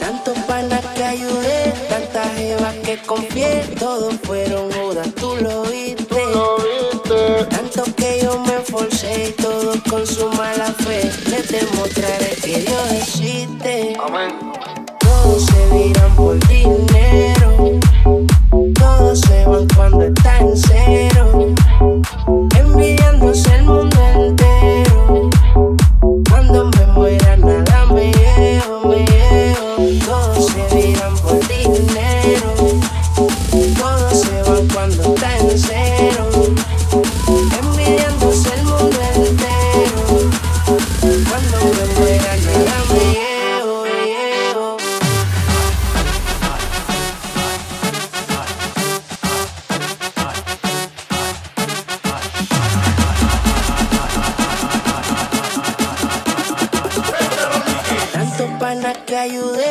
Tantos panas que ayudé, tantas jevas que confié, todos fueron judas, tú lo viste. Tanto que yo me esforcé y todos con su mala fe, les demostraré que Dios existe. Amén. Todos se viran por dinero, todos se van cuando está en cero, envidiándose el mundo entero. Cuando me muera nada me llevo, me llevo. Todos se viran por dinero, todos se van cuando está en cero, envidiándose el mundo entero. Cuando me muera nada me llevo, me llevo. Tantos panas que ayudé,